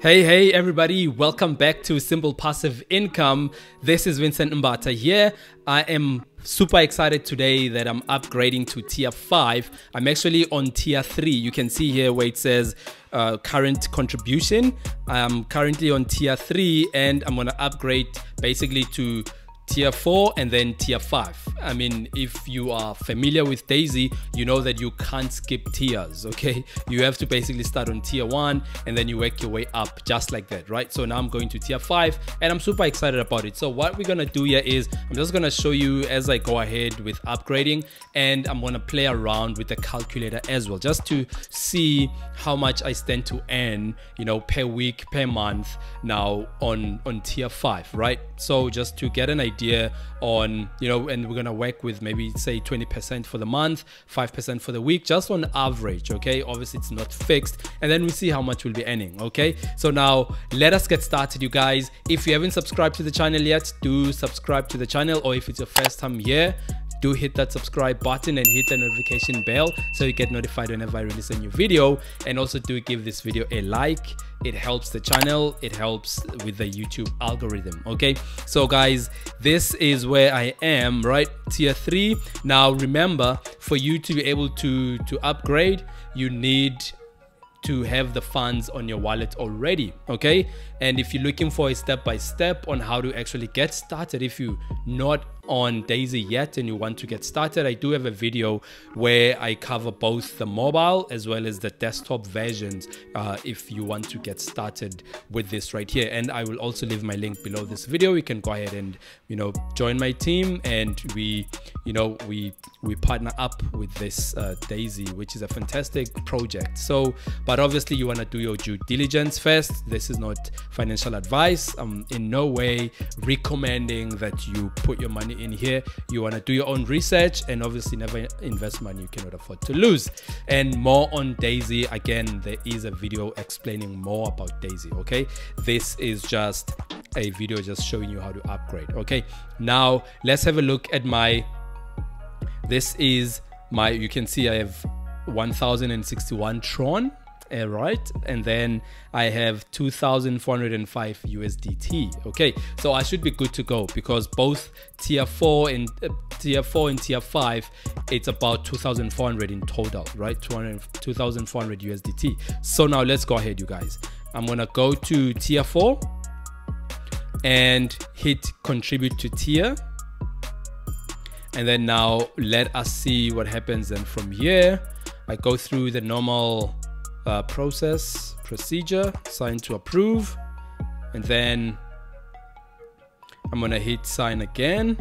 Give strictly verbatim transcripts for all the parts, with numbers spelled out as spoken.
Hey, hey everybody, welcome back to Simple Passive Income. This is Vincent Mbata here. I am super excited today that I'm upgrading to tier five. I'm actually on tier three. You can see here where it says uh, current contribution. I'm currently on tier three and I'm gonna upgrade basically to tier four and then tier five. I mean, if you are familiar with Daisy, you know that you can't skip tiers, okay? You have to basically start on tier one and then you work your way up just like that, right? So now I'm going to tier five and I'm super excited about it. So what we're gonna do here is I'm just gonna show you as I go ahead with upgrading, and I'm gonna play around with the calculator as well, just to see how much I stand to earn, you know, per week, per month now on, on tier five, right? So just to get an idea on, you know, and we're gonna work with maybe say twenty percent for the month, five percent for the week, just on average, okay? Obviously it's not fixed, and then we see how much we'll be earning, okay? So now let us get started, you guys. If you haven't subscribed to the channel yet, do subscribe to the channel, or if it's your first time here, do hit that subscribe button and hit the notification bell so you get notified whenever I release a new video. And also do give this video a like. It helps the channel, it helps with the YouTube algorithm, okay? So guys, this is where I am, right? Tier three. Now remember, for you to be able to, to upgrade, you need to have the funds on your wallet already, okay? And if you're looking for a step-by-step on how to actually get started, if you're not on Daisy yet and you want to get started, I do have a video where I cover both the mobile as well as the desktop versions uh, if you want to get started with this right here. And I will also leave my link below this video. You can go ahead and, you know, join my team, and we, you know, we we partner up with this uh, Daisy, which is a fantastic project. So, but obviously you want to do your due diligence first. This is not financial advice. I'm in no way recommending that you put your money in here. You want to do your own research, and obviously never invest money you cannot afford to lose. And more on Daisy, again, there is a video explaining more about Daisy, okay? This is just a video just showing you how to upgrade, okay? Now let's have a look at my, this is my, you can see I have one thousand sixty-one Tron, all right, and then I have two thousand four hundred five U S D T, okay? So I should be good to go, because both tier four and uh, tier four and tier five, it's about two thousand four hundred in total, right? two thousand four hundred U S D T. So now let's go ahead, you guys. I'm gonna go to tier four and hit contribute to tier, and then now let us see what happens. And from here I go through the normal Uh, process, procedure, sign to approve, and then I'm gonna hit sign again.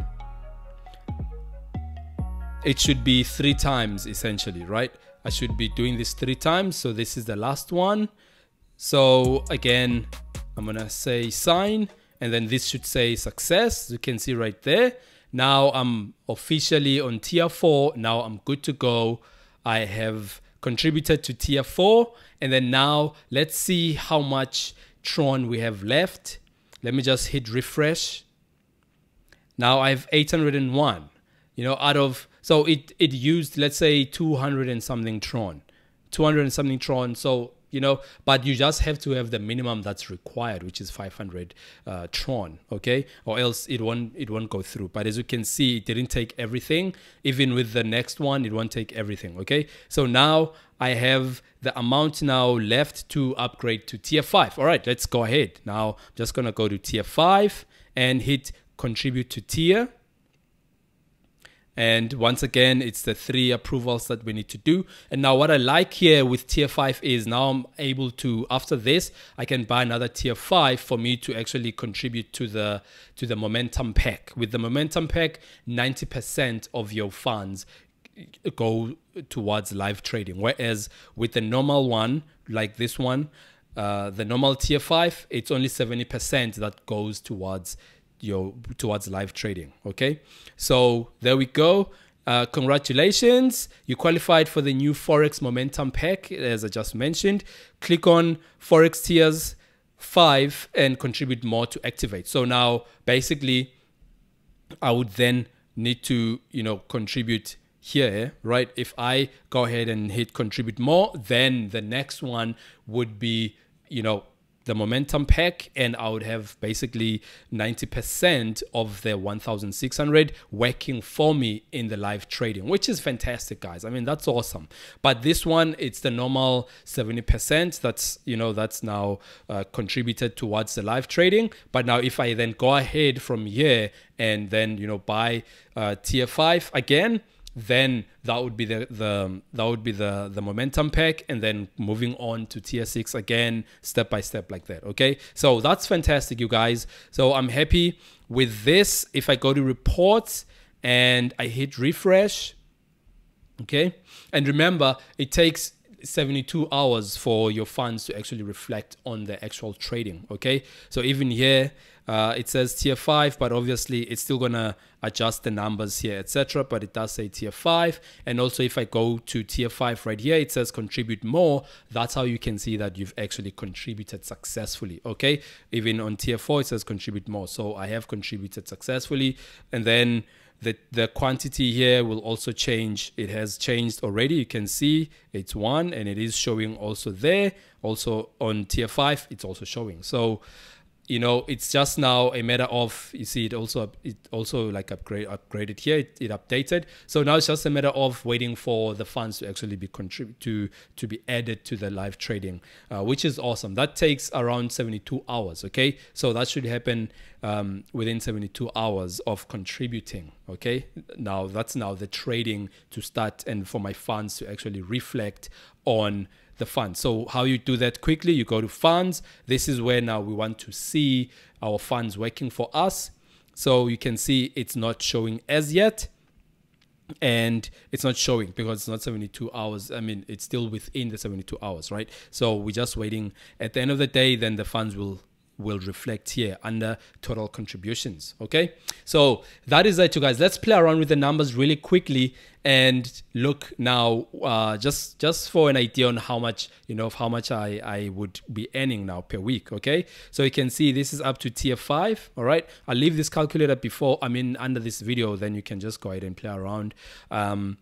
It should be three times essentially, right? I should be doing this three times, so this is the last one. So again, I'm gonna say sign, and then this should say success. You can see right there. Now I'm officially on tier four. Now I'm good to go. I have contributed to tier four, and then now let's see how much Tron we have left. Let me just hit refresh. Now I have eight hundred one, you know, out of, so it it used, let's say, two hundred and something Tron two hundred and something Tron. So, you know, but you just have to have the minimum that's required, which is five hundred uh, Tron, okay? Or else it won't it won't go through. But as you can see, it didn't take everything. Even with the next one, it won't take everything, okay? So now I have the amount now left to upgrade to tier five. All right, let's go ahead. Now I'm just gonna go to tier five and hit contribute to tier. And once again, it's the three approvals that we need to do. And now what I like here with tier five is now I'm able to, after this, I can buy another tier five for me to actually contribute to the to the Momentum Pack. With the Momentum Pack, ninety percent of your funds go towards live trading. Whereas with the normal one, like this one, uh, the normal tier five, it's only seventy percent that goes towards your towards live trading, okay? So there we go. Uh, congratulations, you qualified for the new Forex Momentum Pack, as I just mentioned. Click on Forex tiers five and contribute more to activate. So now basically I would then need to, you know, contribute here, right? If I go ahead and hit contribute more, then the next one would be, you know, the Momentum Pack, and I would have basically ninety percent of their one thousand six hundred working for me in the live trading, which is fantastic, guys. I mean, that's awesome. But this one, it's the normal seventy percent that's, you know, that's now uh, contributed towards the live trading. But now if I then go ahead from here and then, you know, buy uh, tier five again, then that would be the, the that would be the the Momentum Pack, and then moving on to tier six again, step by step like that. Okay, so that's fantastic, you guys. So I'm happy with this. If I go to reports and I hit refresh, okay, and remember, it takes seventy-two hours for your funds to actually reflect on the actual trading. Okay, so even here, Uh, it says tier five, but obviously it's still gonna adjust the numbers here, et cetera. But it does say tier five. And also if I go to tier five right here, it says contribute more. That's how you can see that you've actually contributed successfully. Okay, even on tier four, it says contribute more. So I have contributed successfully. And then the, the quantity here will also change. It has changed already. You can see it's one, and it is showing also there. Also on tier five, it's also showing. So, you know, it's just now a matter of, you see, it also it also like upgrade upgraded here, it, it updated. So now it's just a matter of waiting for the funds to actually be contribute to to be added to the live trading, uh, which is awesome. That takes around seventy-two hours. Okay, so that should happen um, within seventy-two hours of contributing. Okay, now that's now the trading to start and for my funds to actually reflect on the fund. So how you do that quickly, you go to funds. This is where now we want to see our funds working for us. So you can see it's not showing as yet, and it's not showing because it's not seventy-two hours. I mean, it's still within the seventy-two hours, right? So we're just waiting. At the end of the day, then the funds will will reflect here under total contributions. Okay, so that is it, you guys. Let's play around with the numbers really quickly and look now, uh, just just for an idea on how much, you know, of how much I, I would be earning now per week. Okay, so you can see this is up to tier five. All right, I'll leave this calculator before, I mean, under this video, then you can just go ahead and play around. Um,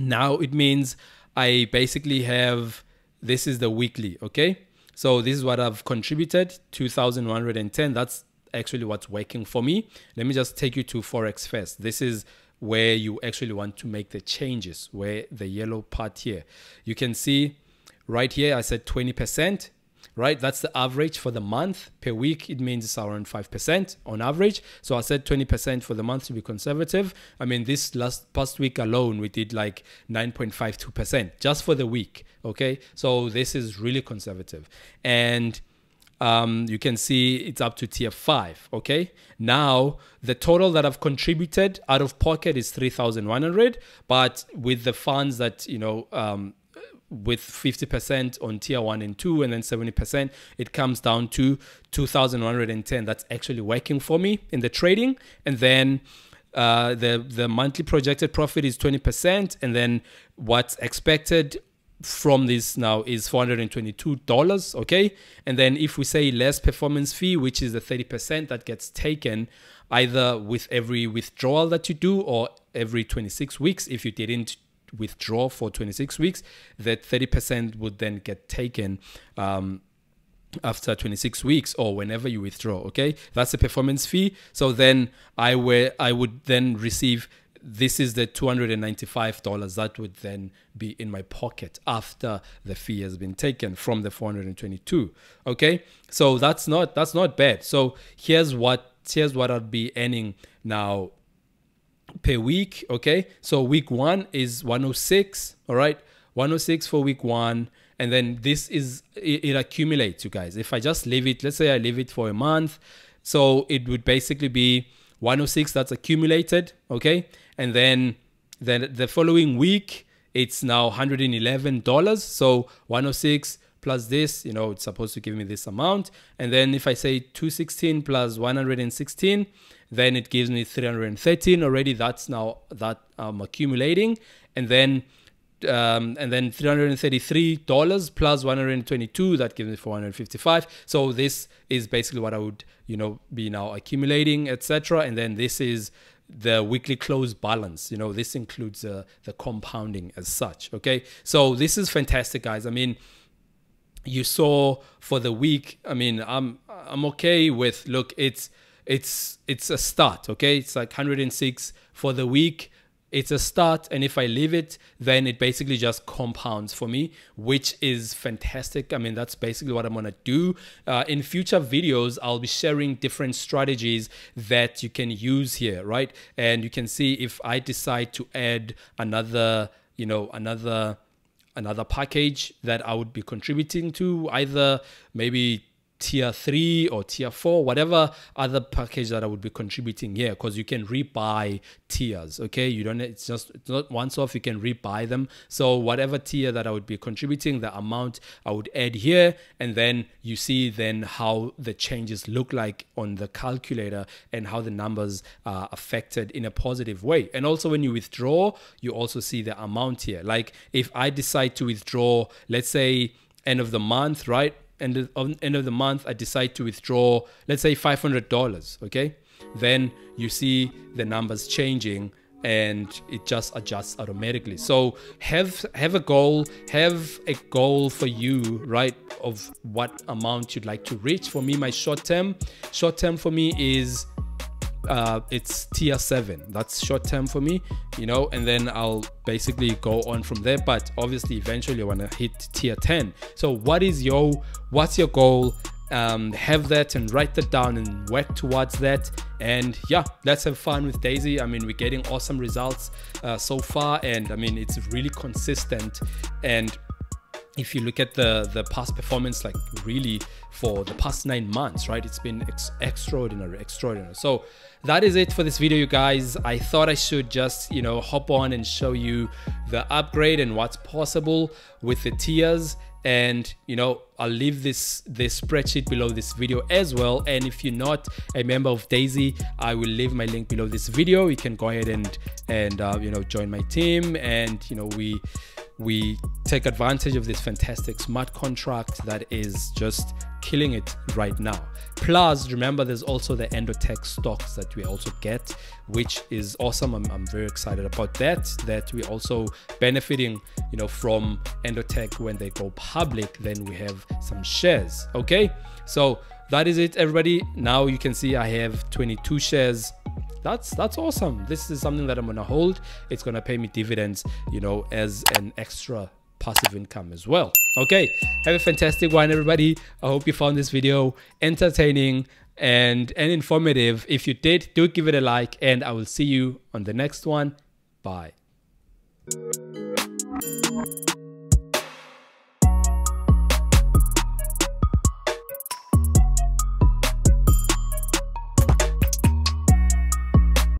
now it means I basically have, this is the weekly, okay? So this is what I've contributed, two thousand one hundred ten. That's actually what's working for me. Let me just take you to Forex first. This is where you actually want to make the changes, where the yellow part here. You can see right here, I said twenty percent, right? That's the average for the month. Per week, it means it's around five percent on average. So I said twenty percent for the month to be conservative. I mean, this last past week alone, we did like nine point five two percent just for the week. Okay, so this is really conservative. And um, you can see it's up to tier five. Okay, now the total that I've contributed out of pocket is three thousand one hundred, but with the funds that, you know, um, with fifty percent on tier one and two, and then seventy percent, it comes down to two thousand one hundred ten. That's actually working for me in the trading. And then uh, the, the monthly projected profit is twenty percent. And then what's expected from this now is four hundred twenty-two dollars. Okay, and then if we say less performance fee, which is the thirty percent that gets taken either with every withdrawal that you do or every twenty-six weeks, if you didn't withdraw for twenty-six weeks, that thirty percent would then get taken um after twenty-six weeks or whenever you withdraw. Okay, that's a performance fee. So then i were i would then receive, this is the two hundred ninety-five dollars that would then be in my pocket after the fee has been taken from the four hundred twenty-two. Okay, so that's not that's not bad. So here's what here's what I'd be earning now per week. Okay, so week one is one oh six. All right, one oh six for week one, and then this is it, it accumulates, you guys. If I just leave it, let's say I leave it for a month, so it would basically be one oh six that's accumulated. Okay, and then then the following week it's now one hundred eleven dollars. So one oh six plus this, you know, it's supposed to give me this amount. And then if I say two sixteen plus one hundred sixteen, then it gives me three hundred thirteen already. That's now that I'm accumulating. And then um and then three hundred thirty-three dollars plus one hundred twenty-two, that gives me four hundred fifty-five. So this is basically what I would, you know, be now accumulating, etc. And then this is the weekly close balance. You know, this includes uh, the compounding as such. Okay, so this is fantastic, guys. I mean, you saw for the week, I mean, I'm I'm okay with, look, it's it's it's a start, okay? It's like one hundred and six for the week. It's a start, and if I leave it, then it basically just compounds for me, which is fantastic. I mean, that's basically what I'm gonna do. Uh, in future videos, I'll be sharing different strategies that you can use here, right? And you can see if I decide to add another, you know, another, another package that I would be contributing to, either maybe tier three or tier four, whatever other package that I would be contributing here, because you can rebuy tiers, okay? You don't, it's just, it's not once off, you can rebuy them. So whatever tier that I would be contributing, the amount I would add here, and then you see then how the changes look like on the calculator and how the numbers are affected in a positive way. And also when you withdraw, you also see the amount here. Like if I decide to withdraw, let's say end of the month, right? And at the end of the month, I decide to withdraw, let's say five hundred dollars, okay? Then you see the numbers changing and it just adjusts automatically. So have have a goal, have a goal for you, right? Of what amount you'd like to reach. For me, my short term, short term for me is, uh, it's tier seven. That's short term for me, you know, and then I'll basically go on from there. But obviously eventually I want to hit tier ten. So what is your, what's your goal? Um, have that and write that down and work towards that. And yeah, let's have fun with Daisy. I mean, we're getting awesome results uh, so far. And I mean, it's really consistent. And if you look at the the past performance, like really for the past nine months, right, it's been ex extraordinary extraordinary so that is it for this video, you guys. I thought I should just, you know, hop on and show you the upgrade and what's possible with the tiers. And you know, I'll leave this this spreadsheet below this video as well. And if you're not a member of Daisy, I will leave my link below this video. You can go ahead and and uh, you know, join my team, and you know, we we take advantage of this fantastic smart contract that is just killing it right now. Plus, remember, there's also the Endotech stocks that we also get, which is awesome. I'm, I'm very excited about that, that we're also benefiting, you know, from Endotech. When they go public, then we have some shares, okay? So that is it, everybody. Now you can see I have twenty-two shares. That's that's awesome. This is something that I'm gonna hold. It's gonna pay me dividends, you know, as an extra passive income as well. Okay, have a fantastic one, everybody. I hope you found this video entertaining and and informative. If you did, do give it a like, and I will see you on the next one. Bye.